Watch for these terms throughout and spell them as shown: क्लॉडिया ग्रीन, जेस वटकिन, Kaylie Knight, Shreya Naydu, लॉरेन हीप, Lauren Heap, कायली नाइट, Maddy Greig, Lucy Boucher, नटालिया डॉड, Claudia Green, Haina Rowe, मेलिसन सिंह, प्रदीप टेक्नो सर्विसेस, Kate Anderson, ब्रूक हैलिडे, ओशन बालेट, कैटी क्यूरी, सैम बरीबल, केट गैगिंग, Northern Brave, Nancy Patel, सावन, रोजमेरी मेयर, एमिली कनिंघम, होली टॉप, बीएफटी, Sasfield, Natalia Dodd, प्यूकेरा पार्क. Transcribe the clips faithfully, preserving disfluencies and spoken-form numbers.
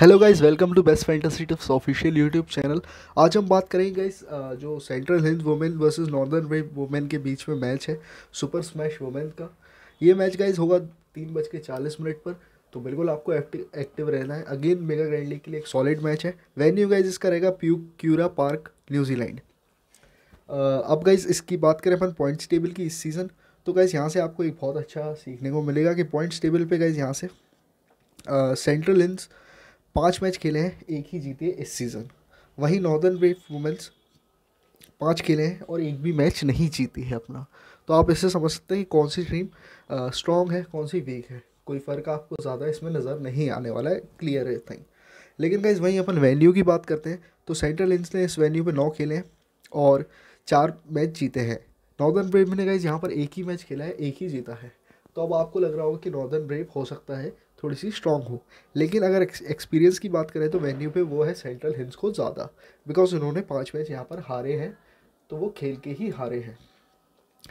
Hello guys, welcome to best fantasy tips official YouTube channel. आज हम बात करेंगे गाइस जो central Hind women versus northern brave women के बीच में मैच है सुपर स्मैश वुमेन का। ये मैच गाइस होगा तीन बज के चालीस मिनट पर, तो बिल्कुल आपको एक्टिव एक्टिव रहना है। अगेन मेगा ग्रैंड लीग के लिए एक सॉलिड मैच है। वेन्यू गाइज इसका रहेगा प्यूकेरा पार्क, न्यूजीलैंड। अब गाइज इसकी बात करें अपन पॉइंट्स टेबल की इस सीज़न, तो गाइज यहाँ से आपको एक बहुत अच्छा सीखने को मिलेगा कि पॉइंट्स टेबल पर गाइज यहाँ से सेंट्रल हिंड्स पाँच मैच खेले हैं, एक ही जीते इस सीज़न। वहीं नॉर्दर्न ब्रेव वुमेन्स पाँच खेले हैं और एक भी मैच नहीं जीती है अपना। तो आप इससे समझ सकते हैं कि कौन सी टीम स्ट्रॉन्ग है, कौन सी वीक है। कोई फ़र्क आपको ज़्यादा इसमें नज़र नहीं आने वाला है, क्लियर है थिंग। लेकिन गाइज वहीं अपन वेन्यू की बात करते हैं, तो सेंट्रल हिंड्स ने इस वेन्यू पर नौ खेले हैं और चार मैच जीते हैं। नॉर्दर्न ब्रेव ने गाइज यहाँ पर एक ही मैच खेला है, एक ही जीता है। तो अब आपको लग रहा होगा कि नॉर्दर्न ब्रेव हो सकता है थोड़ी सी स्ट्रॉन्ग हो, लेकिन अगर एक्सपीरियंस की बात करें तो वेन्यू पे वो है सेंट्रल हिंड्स को ज़्यादा, बिकॉज उन्होंने पांच मैच यहाँ पर हारे हैं, तो वो खेल के ही हारे हैं।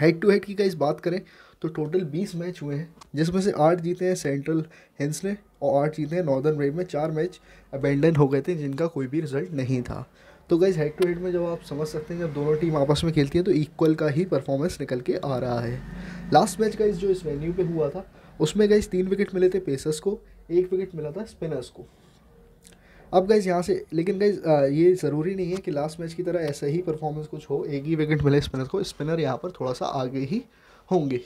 हेड टू हेड की गाइस बात करें तो टोटल बीस मैच हुए हैं, जिसमें से आठ जीते हैं सेंट्रल हिंड्स ने और आठ जीते हैं नॉर्दर्न ब्रेव में। चार मैच अबेंडन हो गए थे जिनका कोई भी रिजल्ट नहीं था। तो गाइस हेड टू हेड में जब आप समझ सकते हैं, जब दोनों टीम आपस में खेलती है तो इक्वल का ही परफॉर्मेंस निकल के आ रहा है। लास्ट मैच गाइस जो इस वेन्यू पे हुआ था उसमें गाइस तीन विकेट मिले थे पेसर्स को, एक विकेट मिला था स्पिनर्स को। अब गाइस यहाँ से लेकिन गाइस ये ज़रूरी नहीं है कि लास्ट मैच की तरह ऐसा ही परफॉर्मेंस कुछ हो, एक ही विकेट मिले स्पिनर को। स्पिनर यहाँ पर थोड़ा सा आगे ही होंगे,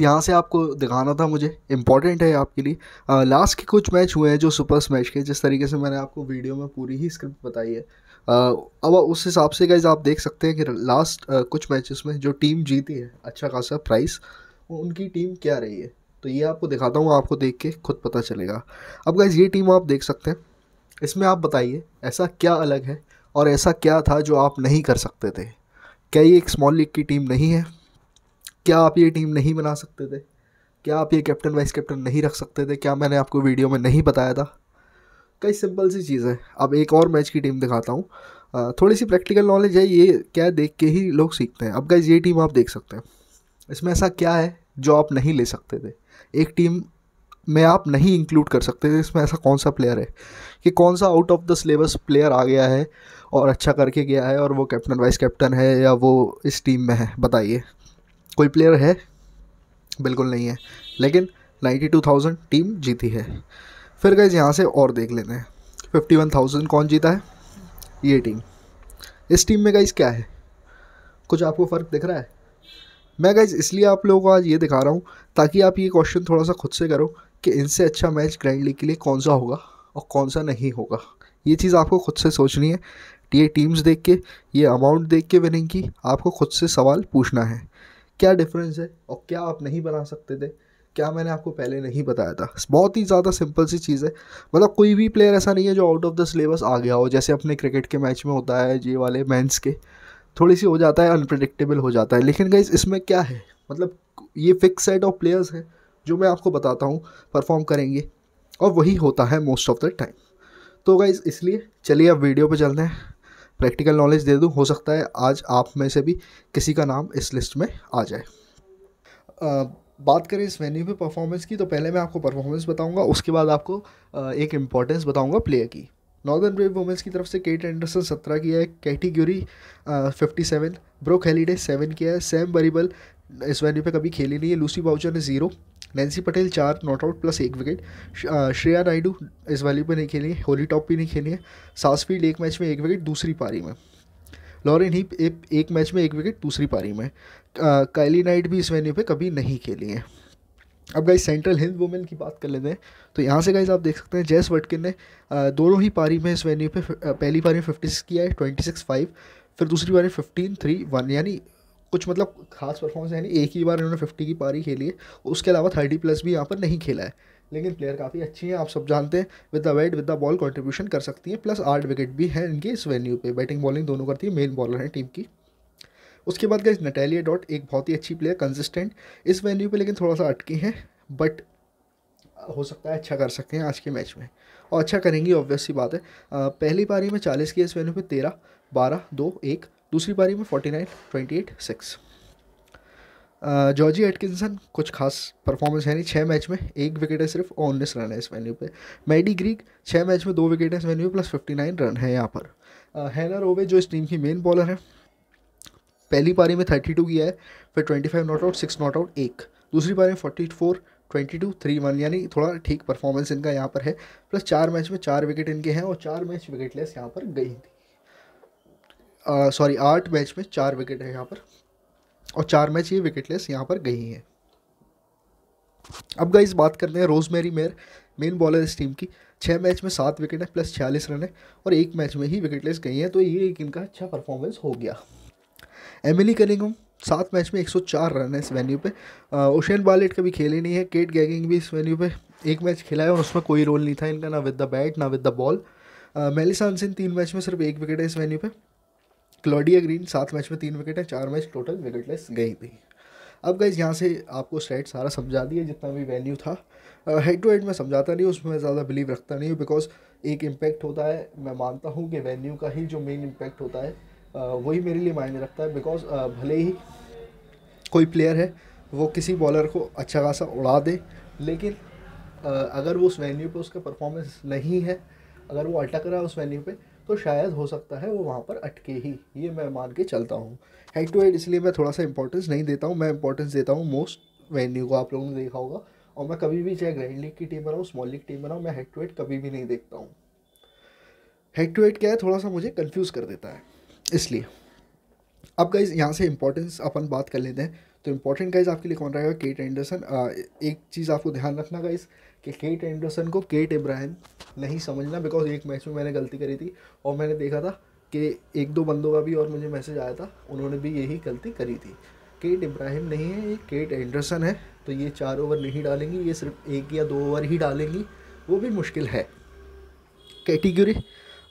यहाँ से आपको दिखाना था मुझे, इंपॉर्टेंट है आपके लिए। लास्ट के कुछ मैच हुए हैं जो सुपर स्मैश के, जिस तरीके से मैंने आपको वीडियो में पूरी ही स्क्रिप्ट बताई है। आ, अब उस हिसाब से गाइज आप देख सकते हैं कि लास्ट आ, कुछ मैचेस में जो टीम जीती है अच्छा खासा प्राइस, वो उनकी टीम क्या रही है। तो ये आपको दिखाता हूँ, आपको देख के खुद पता चलेगा। अब गाइज ये टीम आप देख सकते हैं, इसमें आप बताइए ऐसा क्या अलग है और ऐसा क्या था जो आप नहीं कर सकते थे। क्या ये एक स्मॉल लीग की टीम नहीं है? क्या आप ये टीम नहीं बना सकते थे? क्या आप ये कैप्टन वाइस कैप्टन नहीं रख सकते थे? क्या मैंने आपको वीडियो में नहीं बताया था? कई सिंपल सी चीज़ है। अब एक और मैच की टीम दिखाता हूँ, थोड़ी सी प्रैक्टिकल नॉलेज है, ये क्या देख के ही लोग सीखते हैं। अब गाइज ये टीम आप देख सकते हैं, इसमें ऐसा क्या है जो आप नहीं ले सकते थे, एक टीम में आप नहीं इंक्लूड कर सकते थे। इसमें ऐसा कौन सा प्लेयर है कि कौन सा out of the syllabus player आ गया है और अच्छा करके गया है और वो कैप्टन वाइस कैप्टन है या वो इस टीम में है, बताइए। कोई प्लेयर है? बिल्कुल नहीं है, लेकिन बानवे हज़ार टीम जीती है। फिर गाइस यहाँ से और देख लेते हैं, इक्यावन हज़ार कौन जीता है? ये टीम। इस टीम में गाइस क्या है, कुछ आपको फ़र्क दिख रहा है? मैं गाइस इसलिए आप लोगों को आज ये दिखा रहा हूँ ताकि आप ये क्वेश्चन थोड़ा सा खुद से करो कि इनसे अच्छा मैच ग्रैंड लीग के लिए कौन सा होगा और कौन सा नहीं होगा। ये चीज़ आपको खुद से सोचनी है, ये टीम्स देख के, ये अमाउंट देख के विनिंग की, आपको खुद से सवाल पूछना है क्या डिफरेंस है और क्या आप नहीं बना सकते थे, क्या मैंने आपको पहले नहीं बताया था। बहुत ही ज़्यादा सिंपल सी चीज़ है, मतलब कोई भी प्लेयर ऐसा नहीं है जो आउट ऑफ द सिलेबस आ गया हो, जैसे अपने क्रिकेट के मैच में होता है, ये वाले मेंस के थोड़ी सी हो जाता है, अनप्रेडिक्टेबल हो जाता है। लेकिन गाइस इसमें क्या है, मतलब ये फिक्स सेट ऑफ प्लेयर्स हैं जो मैं आपको बताता हूँ परफॉर्म करेंगे और वही होता है मोस्ट ऑफ द टाइम। तो गाइस इसलिए चलिए अब वीडियो पर चलते हैं, प्रैक्टिकल नॉलेज दे दूँ, हो सकता है आज आप में से भी किसी का नाम इस लिस्ट में आ जाए। आ, बात करें इस वेन्यू पे परफॉर्मेंस की, तो पहले मैं आपको परफॉर्मेंस बताऊंगा, उसके बाद आपको आ, एक इम्पॉर्टेंस बताऊंगा प्लेयर की। नॉर्दर्न ब्रेव वुमेंस की तरफ से केट एंडरसन सत्रह किया है, कैटी क्यूरी fifty seven, ब्रूक हैलिडे seven किया है, सैम बरीबल इस वेन्यू पे कभी खेली नहीं है, लूसी बाउचर ने जीरो, नैन्सी पटेल चार नॉट आउट प्लस एक विकेट, श्रेया नायडू इस वेन्यू पे नहीं खेली है, होली टॉप भी नहीं खेली है, सासफील्ड एक मैच में एक विकेट दूसरी पारी में, लॉरेन हीप एक मैच में एक विकेट दूसरी पारी में, कायली नाइट भी इस वेन्यू पे कभी नहीं खेली है। अब गाइस सेंट्रल हिंद वुमेन की बात कर लेते हैं, तो यहाँ से गाइस आप देख सकते हैं जेस वटकिन ने दोनों ही पारी में इस वेन्यू पे, पहली पारी में फिफ्टी सिक्स किया है, ट्वेंटी सिक्स फाइव, फिर दूसरी पारी फिफ्टीन थ्री वन, यानी कुछ मतलब खास परफॉर्मेंस है नहीं। एक ही बार इन्होंने फिफ्टी की पारी खेली है, उसके अलावा थर्टी प्लस भी यहाँ पर नहीं खेला है। लेकिन प्लेयर काफ़ी अच्छी हैं, आप सब जानते हैं, with the bat with the ball contribution कर सकती हैं, प्लस आठ विकेट भी हैं इनके इस वेन्यू पे, बैटिंग बॉलिंग दोनों करती है, मेन बॉलर है टीम की। उसके बाद गाइस नटालिया डॉड एक बहुत ही अच्छी प्लेयर, कंसिस्टेंट इस वेन्यू पे, लेकिन थोड़ा सा अटकी हैं, बट हो सकता है अच्छा कर सकते हैं आज के मैच में और अच्छा करेंगी, ऑब्वियस सी बात है। आ, पहली पारी में चालीस की इस वेन्यू पे तेरह बारह दो एक, दूसरी पारी में forty nine twenty eight six. Georgie Atkinson कुछ खास परफॉर्मेंस है नहीं, छः मैच में एक विकेट है सिर्फ और उन्नीस रन है इस वेन्यू पे। मैडी ग्रीग छः मैच में दो विकेट है इस वेन्यू पे प्लस फिफ्टी नाइन रन है यहाँ पर। हैना रोवे जो इस टीम की मेन बॉलर है, पहली पारी में थर्टी टू किया है, फिर twenty five not out, six not out एक, दूसरी पारी में forty four, twenty two, three one, यानी थोड़ा ठीक परफॉर्मेंस इनका यहाँ पर है। प्लस चार मैच में चार विकेट इनके हैं और चार मैच विकेटलेस यहाँ पर गई थी, सॉरी आठ मैच में चार विकेट है यहाँ पर और चार मैच ये विकेटलेस यहाँ पर गई हैं। अब गाइस बात करते हैं रोजमेरी मेयर, मेन बॉलर इस टीम की, छः मैच में सात विकेट है प्लस छियालीस रन है और एक मैच में ही विकेटलेस गई हैं, तो ये एक इनका अच्छा परफॉर्मेंस हो गया। एमिली कनिंघम सात मैच में एक सौ चार रन है इस वेन्यू पे। ओशन बालेट कभी खेले नहीं है, केट गैगिंग भी इस वेन्यू पे एक मैच खेला है और उसमें कोई रोल नहीं था इनका, ना विद द बैट ना विद द बॉल। मेलिसन सिंह तीन मैच में सिर्फ एक विकेट है इस वेन्यू पे। क्लॉडिया ग्रीन सात मैच में तीन विकेट है, चार मैच टोटल विकेटलेस गई थी। अब गाइज यहाँ से आपको स्टैट सारा समझा दिया जितना भी वेन्यू था, हेड टू हेड मैं समझाता नहीं, उसमें ज़्यादा बिलीव रखता नहीं हूँ, बिकॉज एक इम्पैक्ट होता है, मैं मानता हूँ कि वेन्यू का ही जो मेन इम्पैक्ट होता है वही मेरे लिए मायने रखता है, बिकॉज भले ही कोई प्लेयर है वो किसी बॉलर को अच्छा खासा उड़ा दे, लेकिन अगर वो उस वेन्यू पे उसका परफॉर्मेंस नहीं है, अगर वो अटक रहा है उस वेन्यू पे, तो शायद हो सकता है वो वहाँ पर अटके ही, ये मैं मान के चलता हूँ। हेड टू हेड इसलिए मैं थोड़ा सा इंपॉर्टेंस नहीं देता हूँ, मैं इंपॉर्टेंस देता हूँ मोस्ट वेन्यू को, आप लोगों ने देखा होगा, और मैं कभी भी चाहे ग्रैंड लीग की टीम बनाऊँ स्मॉल लीग टीम बनाऊँ, मैं हेड टू हेड कभी भी नहीं देखता हूँ। हेड टू हेड क्या है थोड़ा सा मुझे कन्फ्यूज़ कर देता है, इसलिए अब गाइज यहाँ से इंपॉर्टेंस अपन बात कर लेते हैं। तो इम्पोर्टेंट गाइज आपके लिए कौन रहेगा, केट एंडरसन। एक चीज़ आपको ध्यान रखना गाइज कि केट एंडरसन को केट इब्राहिम नहीं समझना, बिकॉज एक मैच में मैंने गलती करी थी और मैंने देखा था कि एक दो बंदों का भी और मुझे मैसेज आया था, उन्होंने भी यही गलती करी थी। केट इब्राहिम नहीं है ये, केट एंडरसन है, तो ये चार ओवर नहीं डालेंगी, ये सिर्फ एक या दो ओवर ही डालेंगी, वो भी मुश्किल है। कैटी क्यूरी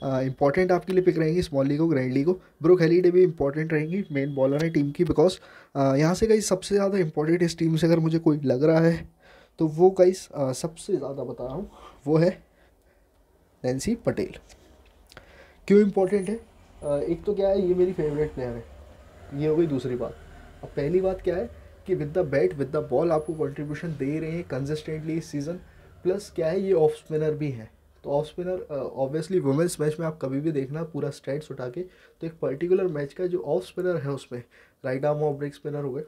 इंपॉर्टेंट uh, आपके लिए पिक रहेंगी स्मॉल लीग और ग्रैंड लीग को। ब्रूक हैलीडे भी इंपॉर्टेंट रहेंगी, मेन बॉलर है टीम की, बिकॉज uh, यहाँ से गाइस सबसे ज़्यादा इंपॉर्टेंट इस टीम से अगर मुझे कोई लग रहा है तो वो गाइस uh, सबसे ज़्यादा बता रहा हूँ वो है नैन्सी पटेल। क्यों इंपॉर्टेंट है, uh, एक तो क्या है ये मेरी फेवरेट प्लेयर है, ये हो गई दूसरी बात। अब पहली बात क्या है कि with the bat with the ball आपको कॉन्ट्रीब्यूशन दे रहे हैं कंसिस्टेंटली इस सीज़न, प्लस क्या है ये ऑफ स्पिनर भी हैं, तो off spinner obviously women's match में आप कभी भी देखना पूरा स्टैट्स उठा के, तो एक पर्टिकुलर मैच का जो ऑफ स्पिनर है उसमें राइट आर्म और ब्रेक स्पिनर हो गए,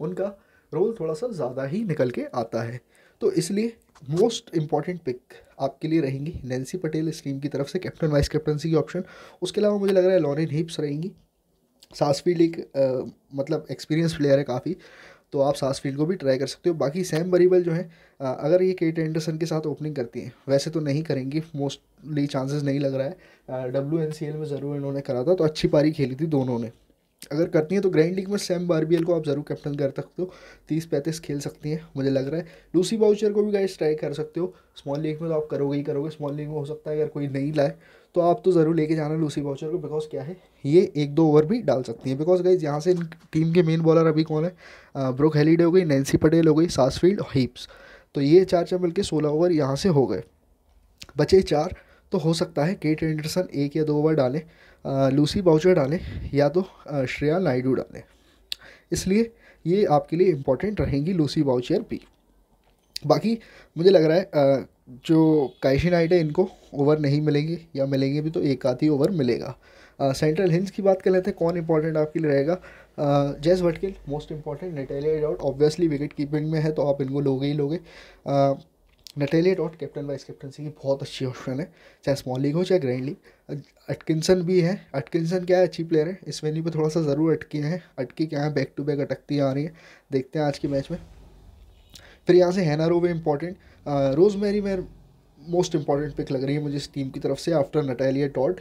उनका रोल थोड़ा सा ज़्यादा ही निकल के आता है, तो इसलिए मोस्ट इम्पॉर्टेंट पिक आपके लिए रहेंगी नैन्सी पटेल इस टीम की तरफ से, कैप्टन वाइस कैप्टनसी की ऑप्शन। उसके अलावा मुझे लग रहा है लॉरेन हीप्स रहेंगी, सासफील्ड एक uh, मतलब एक्सपीरियंस प्लेयर है काफ़ी, तो आप सासफील्ड को भी ट्राई कर सकते हो। बाकी सैम बरीबल जो है, अगर ये केट एंडरसन के साथ ओपनिंग करती हैं, वैसे तो नहीं करेंगी मोस्टली, चांसेस नहीं लग रहा है, डब्ल्यू एन सी एल में ज़रूर इन्होंने करा था, तो अच्छी पारी खेली थी दोनों ने, अगर करती हैं तो ग्रैंड लीग में सैम बरीबल को आप ज़रूर कैप्टन कर सकते हो, तीस पैंतीस खेल सकती हैं मुझे लग रहा है। लूसी बाउचर को भी गाइस ट्राई कर सकते हो, स्मॉल लीग में तो आप करोगे ही करोगे, स्मॉल लीग में हो सकता है अगर कोई नहीं लाए तो आप तो ज़रूर लेके जाना लूसी बाउचर को, बिकॉज क्या है ये एक दो ओवर भी डाल सकती हैं, बिकॉज गाइज यहाँ से इन टीम के मेन बॉलर अभी कौन है, ब्रूक हैलीडे हो गई, नैन्सी पटेल हो गई, सासफील्ड, हीप्स, तो ये चार चार मिल के सोलह ओवर यहाँ से हो गए, बचे चार, तो हो सकता है केट एंडरसन एक या दो ओवर डालें, लूसी बाउचर डालें या तो श्रेया नायडू डालें, इसलिए ये आपके लिए इम्पॉर्टेंट रहेंगी लूसी बाउचर भी। बाकी मुझे लग रहा है आ, जो काइशी नाइट है इनको ओवर नहीं मिलेंगे, या मिलेंगे भी तो एक आधी ओवर मिलेगा। आ, सेंट्रल हिंस की बात कर लेते हैं, कौन इंपॉर्टेंट आपके लिए रहेगा, जेस वटकिन most important, Natalia Dodd obviously wicket keeping में है तो आप इनको लोगे ही लोगे, Natalia Dodd captain vice captaincy की बहुत अच्छी ऑप्शन है, चाहे स्मॉल लीग हो चाहे ग्रैंड लीग। एटकिंसन भी है, एटकिंसन क्या है अच्छी प्लेयर है, इस वेन्यू पे थोड़ा सा ज़रूर अटकी हैं, अटकी क्या है बैक टू बैक अटकती आ रही है, देखते हैं आज के मैच में। फिर यहाँ से हैना Rowe important, रोजमेरी मेयर most important pick लग रही है मुझे इस टीम की तरफ से, after Natalia Dodd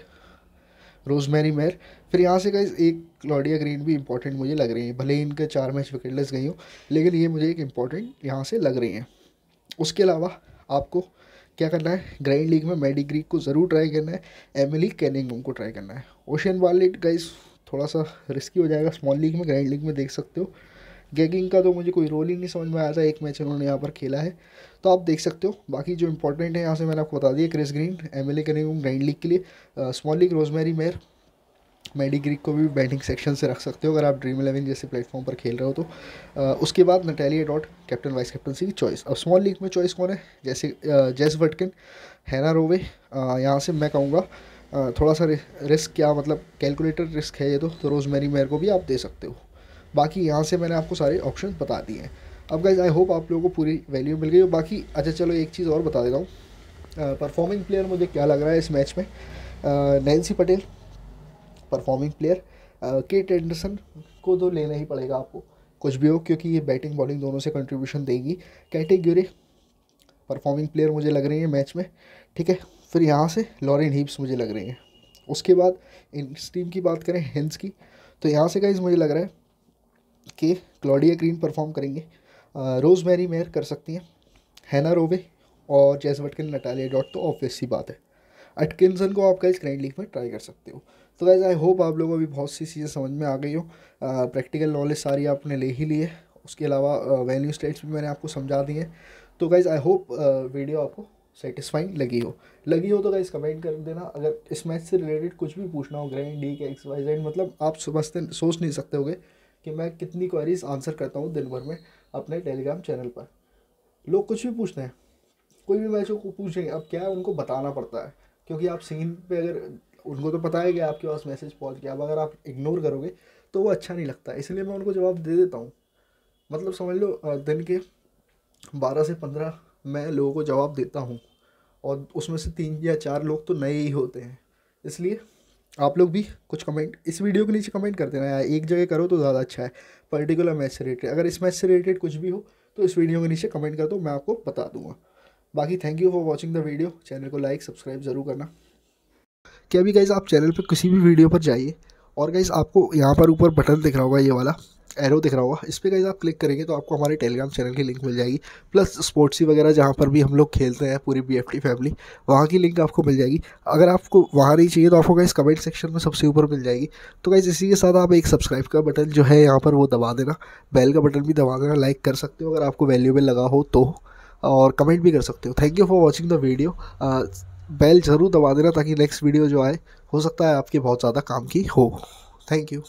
रोजमेरी मेयर। फिर यहाँ से गाइस एक क्लॉडिया ग्रीन भी इंपॉर्टेंट मुझे लग रही है, भले ही इनके चार मैच विकेटलेस गई हो, लेकिन ये मुझे एक इंपॉर्टेंट यहाँ से लग रही हैं। उसके अलावा आपको क्या करना है, ग्रैंड लीग में मैडी ग्रीग को ज़रूर ट्राई करना है, एमिली कैनिंघम को ट्राई करना है। ओशन वालेट गाइस थोड़ा सा रिस्की हो जाएगा स्मॉल लीग में, ग्रैंड लीग में देख सकते हो। गैगिंग का तो मुझे कोई रोल ही नहीं समझ में आया था, एक मैच उन्होंने यहाँ पर खेला है तो आप देख सकते हो। बाकी जो इंपॉर्टेंट है यहाँ से मैंने आपको बता दिया, Chris Green, Emily Cunningham grand league के लिए, small league रोजमेरी मेयर, Maddy Green को भी बैटिंग सेक्शन से रख सकते हो अगर आप ड्रीम इलेवन जैसे प्लेटफॉर्म पर खेल रहे हो तो। आ, उसके बाद Natalia Dodd captain vice captaincy की चॉइस। अब स्मॉल लीग में चॉइस कौन है, जैसे जेस वटकिन, हैना रोवे। यहाँ से मैं कहूँगा थोड़ा सा रिस्क, क्या मतलब कैलकुलेटर रिस्क है ये तो, तो रोजमेरी मेयर को भी आप दे सकते हो। बाकी यहाँ से मैंने आपको सारे ऑप्शन बता दिए हैं। अब गाइज आई होप आप लोगों को पूरी वैल्यू मिल गई हो। बाकी अच्छा चलो एक चीज़ और बता देता हूँ, परफॉर्मिंग प्लेयर मुझे क्या लग रहा है इस मैच में, Nancy Patel performing player, Kate Anderson को तो लेना ही पड़ेगा आपको कुछ भी हो, क्योंकि ये बैटिंग बॉलिंग दोनों से कंट्रीब्यूशन देगी। कैटी क्यूरी परफॉर्मिंग प्लेयर मुझे लग रही है मैच में, ठीक है। फिर यहाँ से लॉरेन हीप्स मुझे लग रही हैं। उसके बाद इस टीम की बात करें हिंस की, तो यहाँ से गाइज मुझे लग रहा है कि क्लॉडिया ग्रीन परफॉर्म करेंगे, रोजमेरी मेयर कर सकती हैं, हैना रोवे और जेस वटकिन, नटालिया डॉट तो ऑब्वियस सी बात है। एटकिंसन को आप गाइज ग्रैंड लीग में ट्राई कर सकते हो। तो गाइज आई होप आप लोगों को भी बहुत सी चीज़ें समझ में आ गई हो, प्रैक्टिकल नॉलेज सारी आपने ले ही ली है, उसके अलावा वैल्यू स्टेट्स भी मैंने आपको समझा दी हैं। तो गाइज आई होप वीडियो आपको सेटिस्फाइंग लगी हो लगी हो तो गाइस कमेंट कर देना। अगर इस मैच से रिलेटेड कुछ भी पूछना हो, grand league X Y Z, मतलब आप समझते सोच नहीं सकते होगे कि मैं कितनी क्वेरीज आंसर करता हूँ दिन भर में अपने टेलीग्राम चैनल पर। लोग कुछ भी पूछते हैं, कोई भी मैच को पूछेंगे। अब क्या है, उनको बताना पड़ता है, क्योंकि आप सीन पे अगर उनको तो पता है कि आपके पास मैसेज पहुँच गया, अब अगर आप इग्नोर करोगे तो वो अच्छा नहीं लगता, इसलिए मैं उनको जवाब दे देता हूँ। मतलब समझ लो दिन के बारह से पंद्रह मैं लोगों को जवाब देता हूँ और उसमें से तीन या चार लोग तो नए ही होते हैं। इसलिए आप लोग भी कुछ कमेंट इस वीडियो के नीचे कमेंट कर देना यार, एक जगह करो तो ज़्यादा अच्छा है, पर्टिकुलर मैच से रिलेटेड। अगर इस मैच से रिलेटेड कुछ भी हो तो इस वीडियो के नीचे कमेंट कर दो, मैं आपको बता दूंगा। बाकी thank you for watching the video. Channel को लाइक सब्सक्राइब ज़रूर करना। क्या अभी गाइज़ आप चैनल पर किसी भी वीडियो पर जाइए और गाइज़ आपको यहाँ पर ऊपर बटन दिख रहा होगा, ये वाला एरो दिख रहा होगा, इस पर गाइज आप क्लिक करेंगे तो आपको हमारे टेलीग्राम चैनल की लिंक मिल जाएगी, प्लस स्पोर्ट्सी वगैरह जहाँ पर भी हम लोग खेलते हैं पूरी बीएफटी फैमिली, वहाँ की लिंक आपको मिल जाएगी। अगर आपको वहाँ नहीं चाहिए तो आपको गाइज कमेंट सेक्शन में सबसे ऊपर मिल जाएगी। तो गाइज इसी के साथ आप एक सब्सक्राइब का बटन जो है यहाँ पर वो दबा देना, बेल का बटन भी दबा देना, लाइक कर सकते हो अगर आपको वैल्यूएबल लगा हो तो, और कमेंट भी कर सकते हो। Thank you for watching the video. Bell ज़रूर दबा देना ताकि नेक्स्ट वीडियो जो आए हो सकता है आपके बहुत ज़्यादा काम की हो। Thank you.